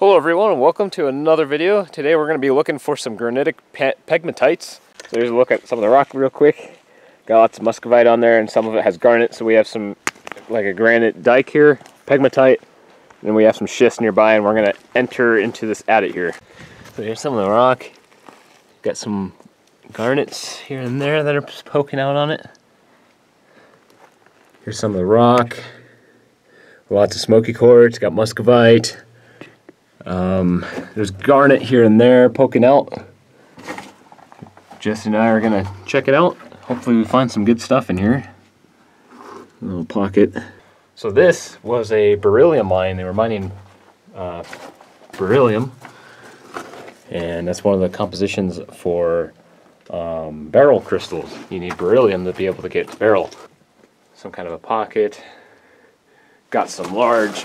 Hello everyone and welcome to another video. Today we're going to be looking for some granitic pegmatites. So here's a look at some of the rock real quick. Got lots of muscovite on there and some of it has garnet, so we have some like a granite dike here, pegmatite, and we have some schist nearby and we're going to enter into this adit here. So here's some of the rock. Got some garnets here and there that are poking out on it. Here's some of the rock. Lots of smoky quartz, got muscovite. There's garnet here and there poking out. Jesse and I are gonna check it out. Hopefully we find some good stuff in here. A little pocket. So this was a beryllium mine. They were mining beryllium. And that's one of the compositions for beryl crystals. You need beryllium to be able to get beryl. Some kind of a pocket. Got some large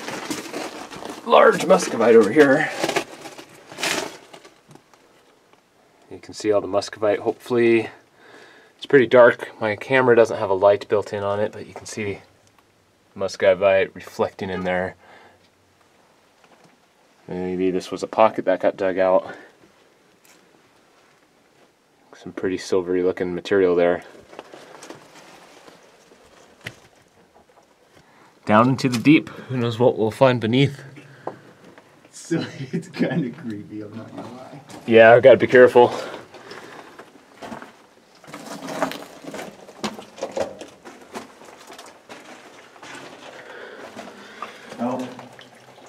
muscovite over here. You can see all the muscovite, hopefully. It's pretty dark. My camera doesn't have a light built in on it, but you can see muscovite reflecting in there. Maybe this was a pocket that got dug out. Some pretty silvery looking material there. Down into the deep. Who knows what we'll find beneath. So it's kind of creepy, I'm not gonna lie. Yeah, I've got to be careful. Oh,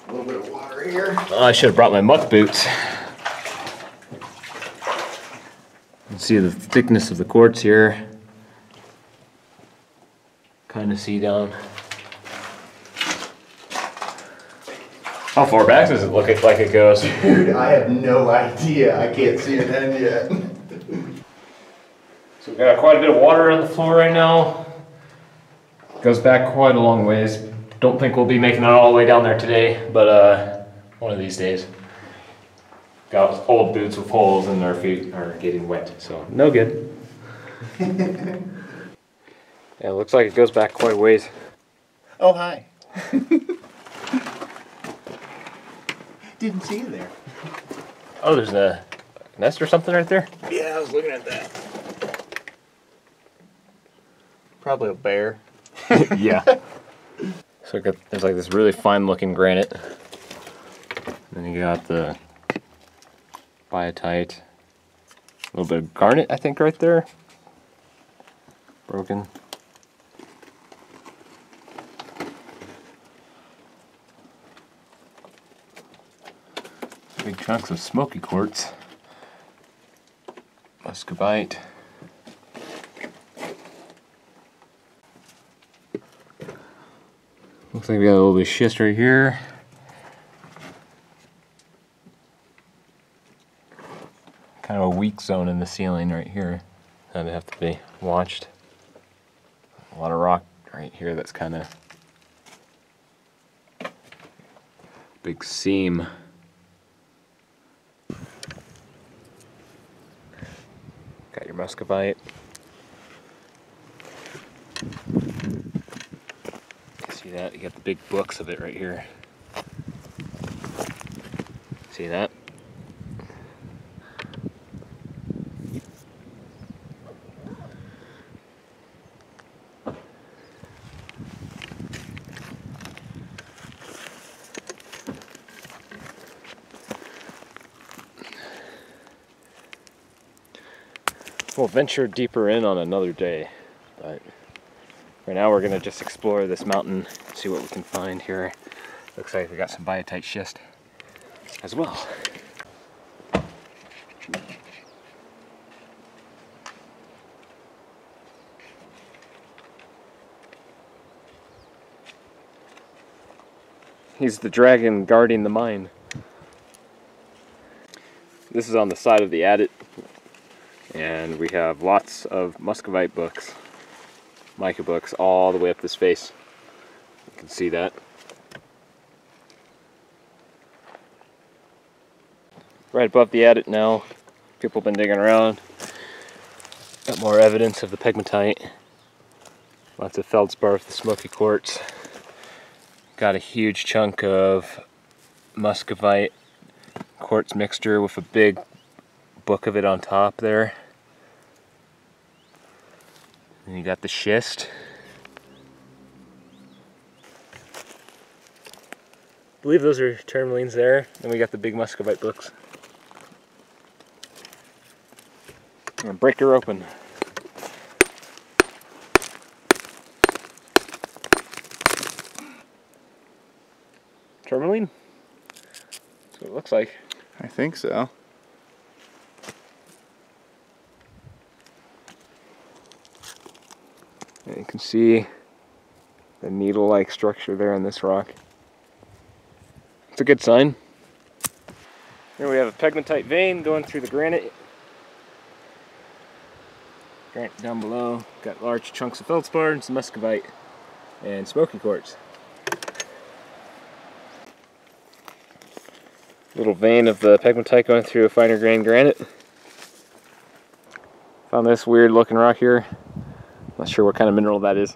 a little bit of water here. Oh, I should have brought my muck boots. You can see the thickness of the quartz here. Kind of see down. How far back does it look like it goes? Dude, I have no idea. I can't see it end yet. So we've got quite a bit of water on the floor right now. Goes back quite a long ways. Don't think we'll be making it all the way down there today, but one of these days. Got old boots with holes and our feet are getting wet, so no good. Yeah, it looks like it goes back quite a ways. Oh, hi. Didn't see you there. Oh, there's a nest or something right there? Yeah, I was looking at that. Probably a bear. Yeah. So there's like this really fine looking granite. And then you got the biotite. A little bit of garnet, I think, right there. Broken. Big chunks of smoky quartz, muscovite. Looks like we got a little bit of schist right here. Kind of a weak zone in the ceiling right here that'd have to be watched. A lot of rock right here that's kind of big seam. Got your muscovite. See that? You got the big books of it right here. See that? We'll venture deeper in on another day, but right now we're going to just explore this mountain, see what we can find here. Looks like we got some biotite schist as well. He's the dragon guarding the mine. This is on the side of the adit. And we have lots of muscovite books, mica books, all the way up this face. You can see that. Right above the adit now, people have been digging around. Got more evidence of the pegmatite. Lots of feldspar with the smoky quartz. Got a huge chunk of muscovite quartz mixture with a big book of it on top there. And you got the schist. I believe those are tourmalines there. Then we got the big muscovite books. I'm gonna break her open. Tourmaline? That's what it looks like. I think so. And you can see the needle-like structure there in this rock. It's a good sign. Here we have a pegmatite vein going through the granite. Granite down below. Got large chunks of feldspar and some muscovite and smoky quartz. Little vein of the pegmatite going through a finer grained granite. Found this weird looking rock here. Not sure what kind of mineral that is.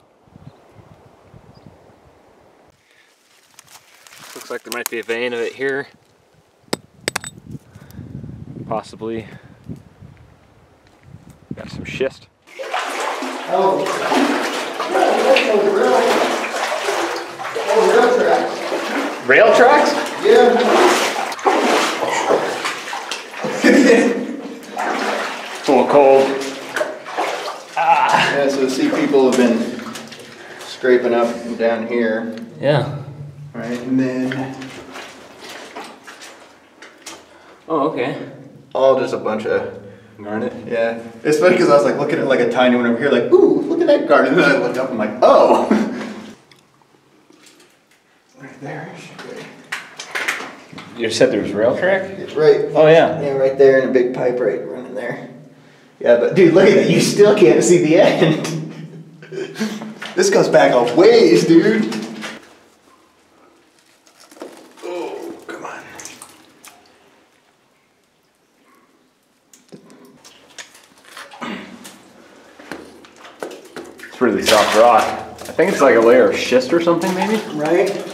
Looks like there might be a vein of it here. Possibly. Got some schist. Oh, rail tracks. Rail tracks? Yeah. It's a little cold. Ah. Yeah, so see, people have been scraping up and down here. Yeah. Right, and then... Oh, okay. All just a bunch of garnet. Yeah. It's funny because I was like looking at like a tiny one over here, like, ooh, look at that garnet. And then I looked up and I'm like, oh! Right there. You said there was rail track? Right. Oh yeah. Yeah, right there, and a big pipe right running there. Yeah, but dude, look at that. You still can't see the end. This goes back a ways, dude. Oh, come on. It's really soft rock. I think it's like a layer of schist or something, maybe. Right.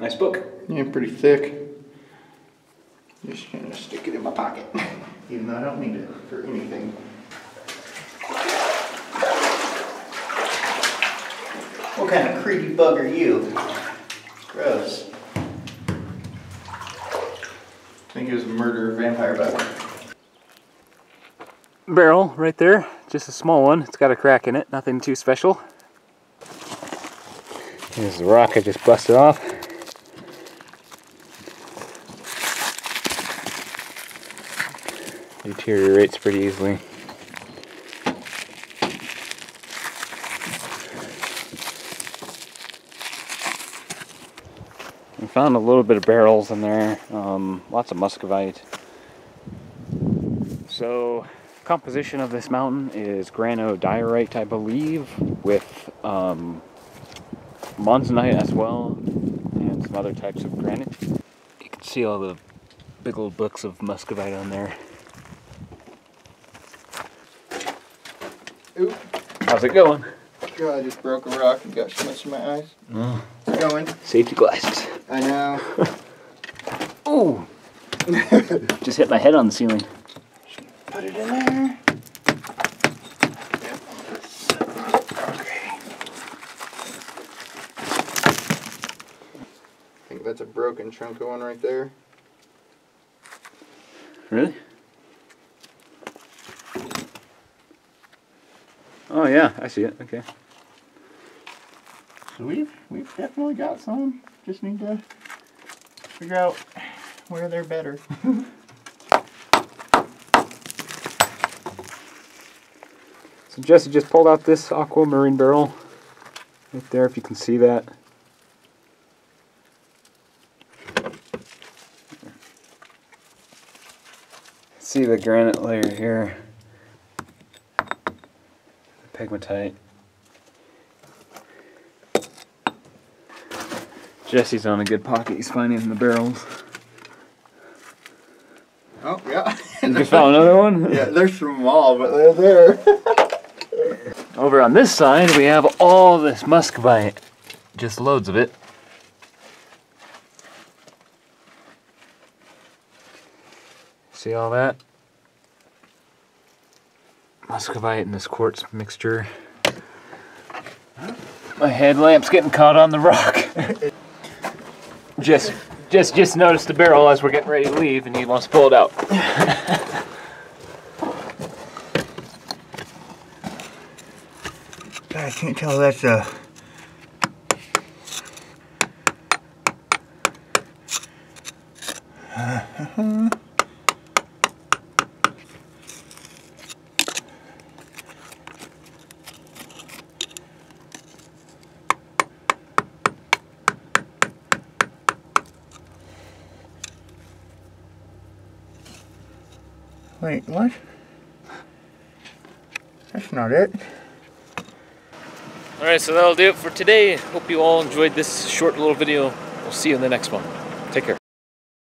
Nice book. Yeah, pretty thick. Just gonna stick it in my pocket, even though I don't need it for anything. What kind of creepy bug are you? Gross. I think it was a murder vampire bug. Beryl right there, just a small one. It's got a crack in it, nothing too special. Here's the rock I just busted off. Deteriorates pretty easily. We found a little bit of barrels in there, lots of muscovite. So, composition of this mountain is granodiorite, I believe, with monzonite as well, and some other types of granite. You can see all the big old books of muscovite on there. Oop. How's it going? God, I just broke a rock and got so much in my eyes. Oh. It's going. Safety glasses. I know. Ooh! Just hit my head on the ceiling. Put it in there. I think that's a broken chunk of one right there. Really? Oh yeah, I see it. Okay. So we've definitely got some. Just need to figure out where they're better. So Jesse just pulled out this aquamarine beryl right there, if you can see that. See the granite layer here. Pegmatite. Jesse's on a good pocket, he's finding the barrels. Oh, yeah. You found another one? Yeah, they're small, but they're there. Over on this side, we have all this muscovite. Just loads of it. See all that? Muscovite and this quartz mixture. My headlamp's getting caught on the rock. Just noticed the barrel as we're getting ready to leave, and he wants to pull it out. I can't tell that's a... Wait, what? That's not it. Alright, so that'll do it for today. Hope you all enjoyed this short little video. We'll see you in the next one. Take care.